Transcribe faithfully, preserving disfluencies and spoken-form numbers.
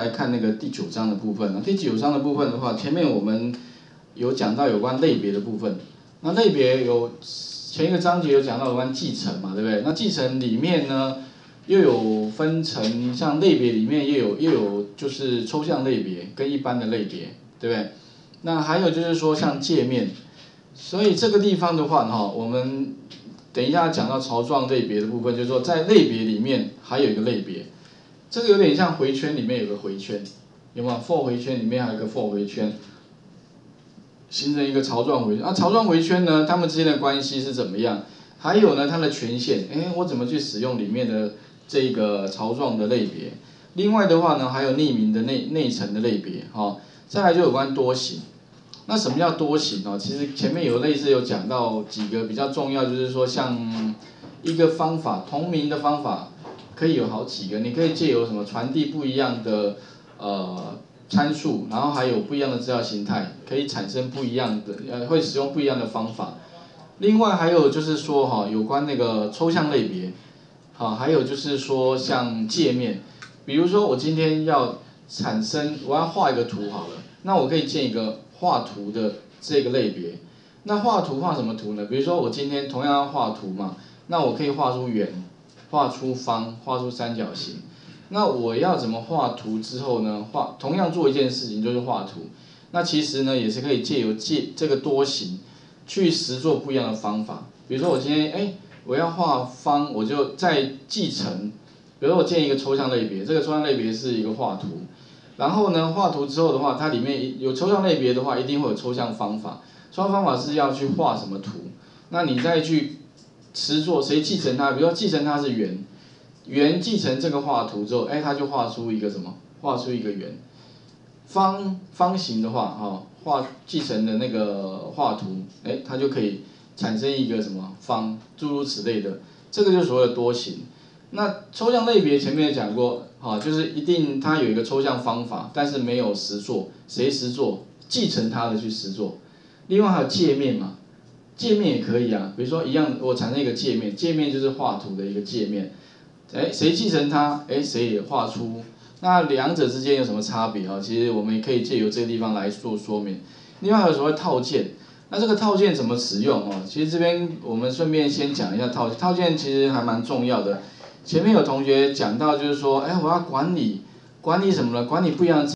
来看那个第九章的部分啊，第九章的部分的话，前面我们有讲到有关类别的部分。那类别有前一个章节有讲到有关继承嘛，对不对？那继承里面呢，又有分成，像类别里面又有又有就是抽象类别跟一般的类别，对不对？那还有就是说像界面，所以这个地方的话哈，我们等一下讲到巢状类别的部分，就是说在类别里面还有一个类别。 这个有点像回圈里面有个回圈，有没有 ？for 回圈里面还有个 for 回圈，形成一个巢状回圈。啊，巢状回圈呢，它们之间的关系是怎么样？还有呢，它的权限，哎，我怎么去使用里面的这个巢状的类别？另外的话呢，还有匿名的内内层的类别，哈、哦。再来就有关多形。那什么叫多形哦？其实前面有类似有讲到几个比较重要，就是说像一个方法，同名的方法。 可以有好几个，你可以借由什么传递不一样的呃参数，然后还有不一样的资料形态，可以产生不一样的呃，会使用不一样的方法。另外还有就是说哈、哦，有关那个抽象类别，好、哦，还有就是说像界面，比如说我今天要产生，我要画一个图好了，那我可以建一个画图的这个类别。那画图画什么图呢？比如说我今天同样要画图嘛，那我可以画出圆。 画出方，画出三角形。那我要怎么画图之后呢？画同样做一件事情就是画图。那其实呢也是可以借由借这个多形，去实做不一样的方法。比如说我今天哎我要画方，我就在继承。比如说我建一个抽象类别，这个抽象类别是一个画图。然后呢画图之后的话，它里面有抽象类别的话，一定会有抽象方法。抽象方法是要去画什么图？那你再去。 实作谁继承它？比如说继承它是圆，圆继承这个画图之后，哎，它就画出一个什么？画出一个圆。方方形的话，哈、哦，画继承的那个画图，哎，它就可以产生一个什么方，诸如此类的。这个就是所谓的多形。那抽象类别前面也讲过，哈、哦，就是一定它有一个抽象方法，但是没有实作，谁实作？继承它的去实作。另外还有界面嘛。 界面也可以啊，比如说一样，我产生一个界面，界面就是画图的一个界面，哎，谁继承它，哎，谁也画出，那两者之间有什么差别啊？其实我们也可以借由这个地方来做说明。另外还有所谓套件，那这个套件怎么使用哦？其实这边我们顺便先讲一下套件，套件其实还蛮重要的。前面有同学讲到就是说，哎，我要管理，管理什么呢？管理不一样的。